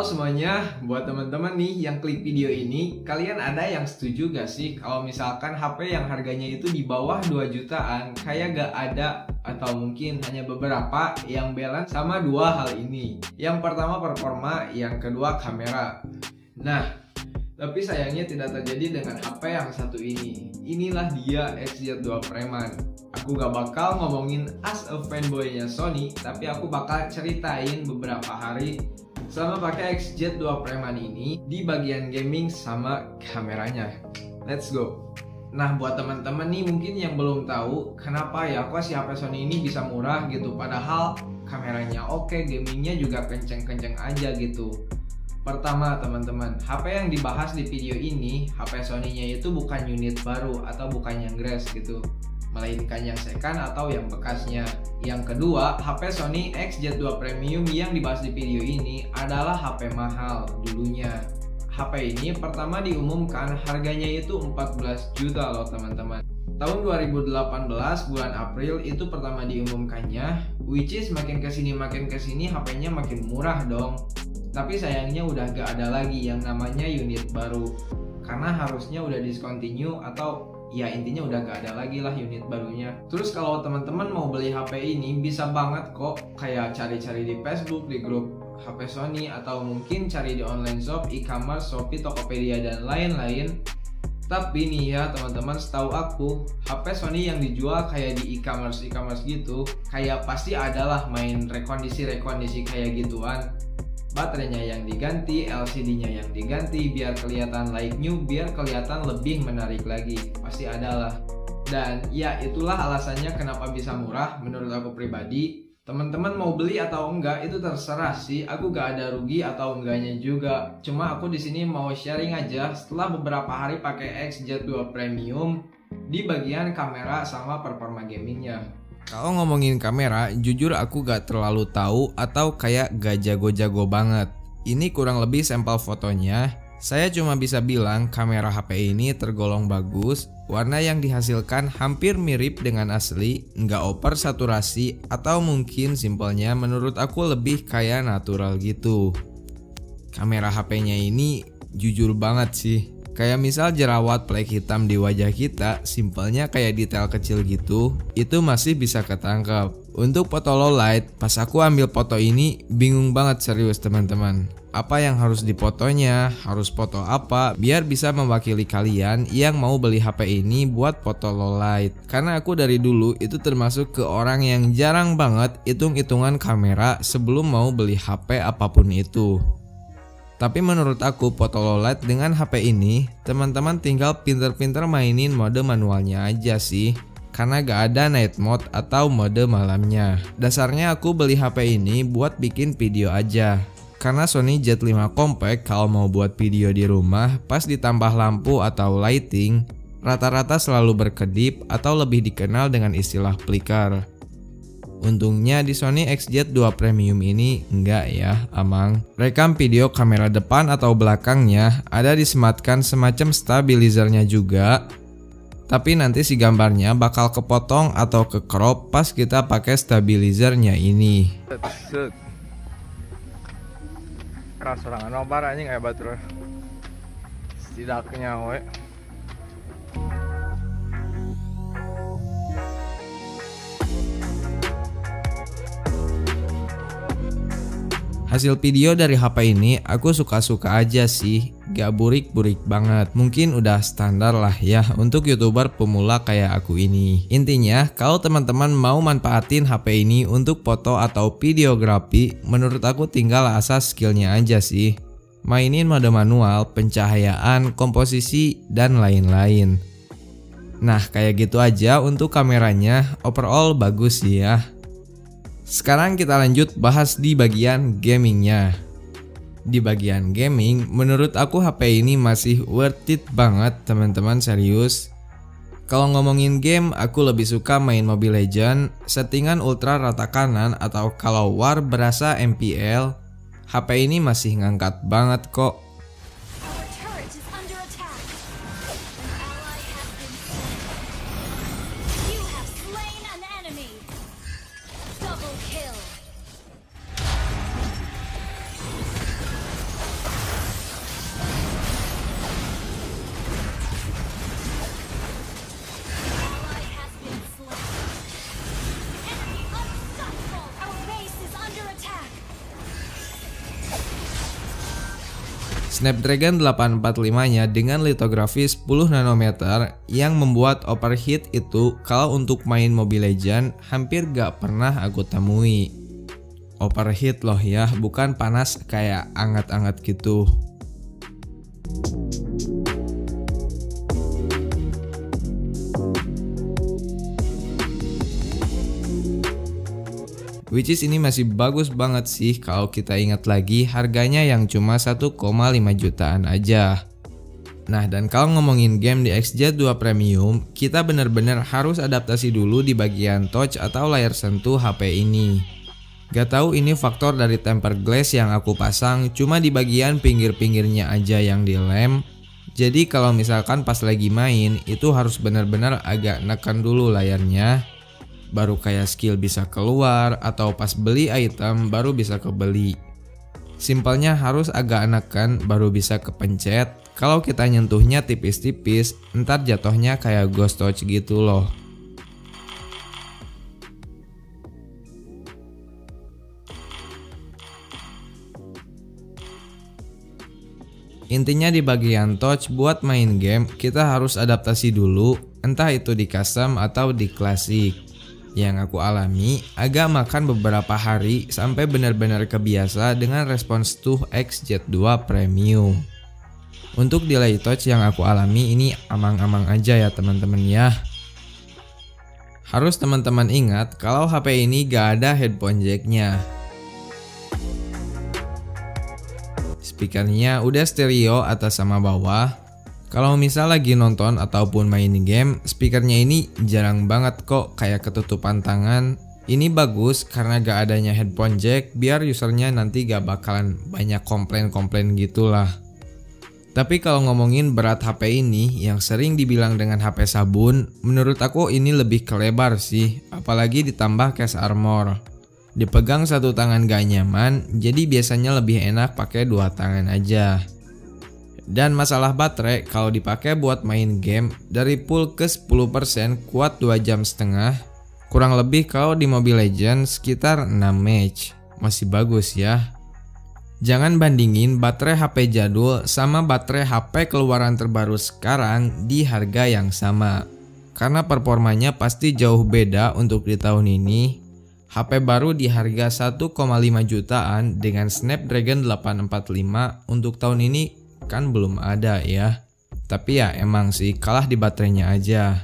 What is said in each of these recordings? Halo semuanya, buat teman-teman nih yang klik video ini, kalian ada yang setuju gak sih kalau misalkan HP yang harganya itu di bawah 2 jutaan kayak gak ada atau mungkin hanya beberapa yang balance sama dua hal ini. Yang pertama performa, yang kedua kamera. Nah, tapi sayangnya tidak terjadi dengan HP yang satu ini. Inilah dia XZ2 Premium. Aku gak bakal ngomongin as a fanboy-nya Sony, tapi aku bakal ceritain beberapa hari selama pakai XZ2 Premium ini di bagian gaming sama kameranya. Let's go. Nah, buat teman-teman nih mungkin yang belum tahu kenapa ya kok si HP Sony ini bisa murah gitu, padahal kameranya oke, gamingnya juga kenceng-kenceng aja gitu. Pertama teman-teman, HP yang dibahas di video ini, HP Sony-nya itu bukan unit baru atau bukan yang grass gitu, melainkan yang second atau yang bekasnya. Yang kedua, HP Sony XZ2 Premium yang dibahas di video ini adalah HP mahal dulunya. HP ini pertama diumumkan harganya itu 14 juta loh teman-teman. Tahun 2018 bulan April itu pertama diumumkannya, which is makin kesini HP-nya makin murah dong. Tapi sayangnya udah gak ada lagi yang namanya unit baru, karena harusnya udah discontinue atau ya intinya udah gak ada lagi lah unit barunya. Terus kalau teman-teman mau beli HP ini bisa banget kok kayak cari-cari di Facebook, di grup HP Sony, atau mungkin cari di online shop, e-commerce, Shopee, Tokopedia, dan lain-lain. Tapi nih ya teman-teman, setahu aku HP Sony yang dijual kayak di e-commerce gitu, kayak pasti adalah main rekondisi kayak gituan. Baterainya yang diganti, LCD-nya yang diganti, biar kelihatan like new, biar kelihatan lebih menarik lagi. Pasti adalah. Dan ya itulah alasannya kenapa bisa murah menurut aku pribadi. Teman-teman mau beli atau enggak itu terserah sih. Aku gak ada rugi atau enggaknya juga. Cuma aku di sini mau sharing aja setelah beberapa hari pakai XZ2 Premium di bagian kamera sama performa gamingnya. Kalau ngomongin kamera, jujur aku gak terlalu tahu atau kayak gak jago-jago banget. Ini kurang lebih sampel fotonya. Saya cuma bisa bilang kamera HP ini tergolong bagus. Warna yang dihasilkan hampir mirip dengan asli, nggak over saturasi, atau mungkin simpelnya menurut aku lebih kayak natural gitu. Kamera HP-nya ini jujur banget sih. Kayak misal jerawat plek hitam di wajah kita, simpelnya kayak detail kecil gitu, itu masih bisa ketangkap. Untuk foto low light, pas aku ambil foto ini bingung banget serius teman-teman. Apa yang harus dipotonya, harus foto apa, biar bisa mewakili kalian yang mau beli HP ini buat foto low light. Karena aku dari dulu itu termasuk ke orang yang jarang banget hitung-hitungan kamera sebelum mau beli HP apapun itu. Tapi menurut aku foto low light dengan HP ini, teman-teman tinggal pinter-pinter mainin mode manualnya aja sih, karena gak ada night mode atau mode malamnya. Dasarnya aku beli HP ini buat bikin video aja, karena Sony Z5 Compact kalau mau buat video di rumah pas ditambah lampu atau lighting, rata-rata selalu berkedip atau lebih dikenal dengan istilah flicker. Untungnya di Sony XZ2 Premium ini enggak ya, amang. Rekam video kamera depan atau belakangnya ada disematkan semacam stabilizernya juga. Tapi nanti si gambarnya bakal kepotong atau ke crop pas kita pakai stabilizernya ini. Keras orang nobar anjing kayak batur. Setidaknya we. Hasil video dari HP ini aku suka-suka aja sih, gak burik-burik banget. Mungkin udah standar lah ya untuk youtuber pemula kayak aku ini. Intinya kalau teman-teman mau manfaatin HP ini untuk foto atau videografi, menurut aku tinggal asas skillnya aja sih. Mainin mode manual, pencahayaan, komposisi, dan lain-lain. Nah kayak gitu aja untuk kameranya, overall bagus sih ya. Sekarang kita lanjut bahas di bagian gamingnya. Di bagian gaming, menurut aku HP ini masih worth it banget teman-teman, serius. Kalau ngomongin game, aku lebih suka main Mobile Legend, settingan ultra rata kanan atau kalau war berasa MPL. HP ini masih ngangkat banget kok. Snapdragon 845-nya dengan litografi 10nm yang membuat overheat itu kalau untuk main Mobile Legend hampir gak pernah aku temui. Overheat loh ya, bukan panas kayak anget-anget gitu. Which is ini masih bagus banget sih kalau kita ingat lagi harganya yang cuma 1,5 jutaan aja. Nah, dan kalau ngomongin game di XZ2 Premium, kita bener-bener harus adaptasi dulu di bagian touch atau layar sentuh HP ini. Gak tahu ini faktor dari tempered glass yang aku pasang, cuma di bagian pinggir-pinggirnya aja yang dilem. Jadi kalau misalkan pas lagi main, itu harus bener-bener agak neken dulu layarnya. Baru kayak skill bisa keluar atau pas beli item baru bisa kebeli. Simpelnya harus agak neken baru bisa kepencet. Kalau kita nyentuhnya tipis-tipis, ntar jatuhnya kayak ghost touch gitu loh. Intinya di bagian touch buat main game kita harus adaptasi dulu, entah itu di custom atau di klasik. Yang aku alami agak makan beberapa hari sampai benar-benar kebiasa dengan respons tuh XZ2 Premium. Untuk delay touch yang aku alami ini amang-amang aja ya teman-teman ya. Harus teman-teman ingat kalau HP ini gak ada headphone jacknya. Speakernya udah stereo atas sama bawah. Kalau misal lagi nonton ataupun main game, speakernya ini jarang banget kok kayak ketutupan tangan. Ini bagus karena gak adanya headphone jack biar usernya nanti gak bakalan banyak komplain-komplain gitulah. Tapi kalau ngomongin berat HP ini yang sering dibilang dengan HP sabun, menurut aku ini lebih kelebar sih, apalagi ditambah case armor. Dipegang satu tangan gak nyaman, jadi biasanya lebih enak pakai dua tangan aja. Dan masalah baterai kalau dipakai buat main game dari full ke 10% kuat 2,5 jam. Kurang lebih kalau di Mobile Legends sekitar 6 match. Masih bagus ya. Jangan bandingin baterai HP jadul sama baterai HP keluaran terbaru sekarang di harga yang sama. Karena performanya pasti jauh beda untuk di tahun ini. HP baru di harga 1,5 jutaan dengan Snapdragon 845 untuk tahun ini kan belum ada ya. Tapi ya emang sih kalah di baterainya aja.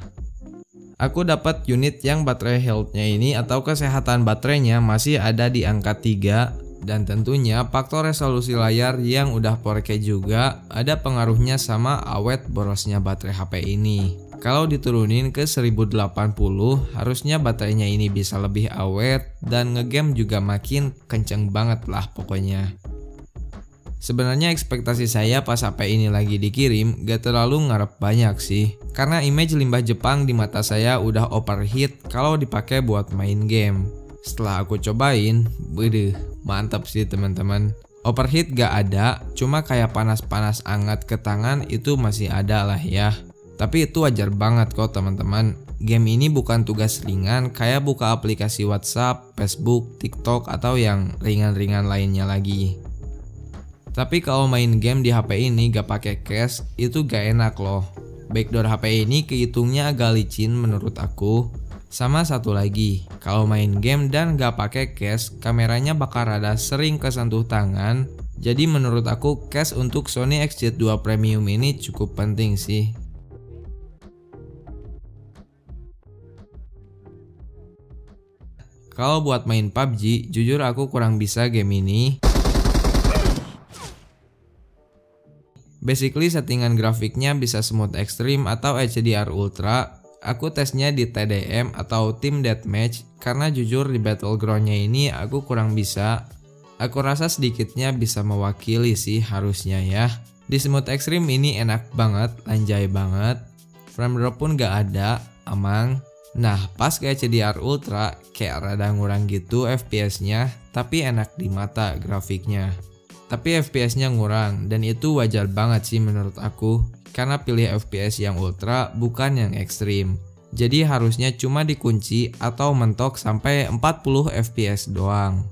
Aku dapat unit yang baterai health-nya ini atau kesehatan baterainya masih ada di angka 3. Dan tentunya faktor resolusi layar yang udah 4K juga ada pengaruhnya sama awet borosnya baterai HP ini. Kalau diturunin ke 1080 harusnya baterainya ini bisa lebih awet dan ngegame juga makin kenceng banget lah pokoknya. Sebenarnya ekspektasi saya pas HP ini lagi dikirim gak terlalu ngarep banyak sih. Karena image limbah Jepang di mata saya udah overheat kalau dipakai buat main game. Setelah aku cobain, waduh, mantap sih teman-teman. Overheat gak ada, cuma kayak panas-panas anget ke tangan itu masih ada lah ya. Tapi itu wajar banget kok teman-teman. Game ini bukan tugas ringan kayak buka aplikasi WhatsApp, Facebook, TikTok atau yang ringan-ringan lainnya lagi. Tapi kalau main game di HP ini gak pakai case, itu gak enak loh. Backdoor HP ini kehitungnya agak licin menurut aku. Sama satu lagi, kalau main game dan gak pakai case, kameranya bakal rada sering kesentuh tangan. Jadi menurut aku case untuk Sony XZ2 Premium ini cukup penting sih. Kalau buat main PUBG, jujur aku kurang bisa game ini. Basically settingan grafiknya bisa smooth extreme atau HDR ultra. Aku tesnya di TDM atau Team Deathmatch karena jujur di battlegroundnya ini aku kurang bisa. Aku rasa sedikitnya bisa mewakili sih harusnya ya. Di smooth extreme ini enak banget, anjay banget. Frame drop pun gak ada, amang. Nah pas ke HDR ultra kayak rada ngurang gitu FPS-nya tapi enak di mata grafiknya. Tapi FPS-nya ngurang dan itu wajar banget sih menurut aku karena pilih FPS yang ultra bukan yang ekstrim. Jadi harusnya cuma dikunci atau mentok sampai 40 FPS doang.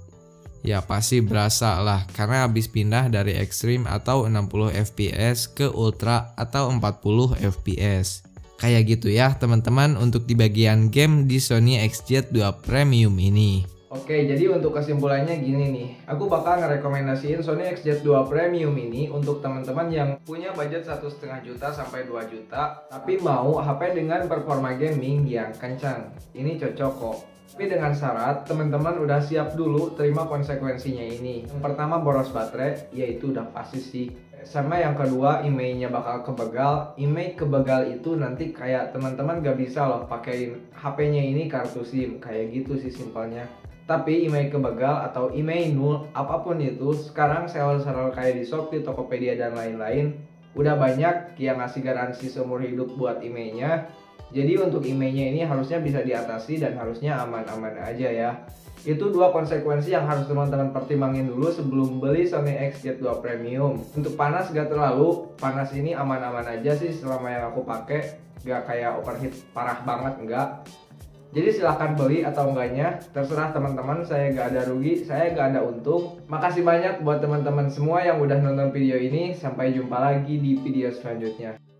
ya pasti berasa lah, karena habis pindah dari Extreme atau 60 fps ke Ultra atau 40 fps. Kayak gitu ya teman-teman untuk di bagian game di Sony XZ2 Premium ini. Oke, jadi untuk kesimpulannya gini nih, aku bakal ngerekomendasiin Sony XZ2 Premium ini untuk teman-teman yang punya budget 1,5 juta sampai 2 juta, tapi mau HP dengan performa gaming yang kencang. Ini cocok kok. Tapi dengan syarat teman-teman udah siap dulu terima konsekuensinya ini. Yang pertama boros baterai, yaitu udah pasti sih. Sama yang kedua, IMEI-nya bakal kebegal. IMEI kebegal itu nanti kayak teman-teman gak bisa loh pakein HP-nya ini kartu SIM, kayak gitu sih simpelnya. Tapi IMEI kebegal atau IMEI nul, apapun itu, sekarang seller-seller kayak di Shopee, Tokopedia dan lain-lain udah banyak yang ngasih garansi seumur hidup buat IMEI-nya. Jadi untuk IMEI-nya ini harusnya bisa diatasi dan harusnya aman-aman aja ya. Itu dua konsekuensi yang harus teman-teman pertimbangin dulu sebelum beli Sony XZ2 Premium. Untuk panas gak terlalu, panas ini aman-aman aja sih selama yang aku pakai, gak kayak overheat parah banget, enggak. Jadi silahkan beli atau enggaknya, terserah teman-teman, saya gak ada rugi, saya gak ada untung. Makasih banyak buat teman-teman semua yang udah nonton video ini, sampai jumpa lagi di video selanjutnya.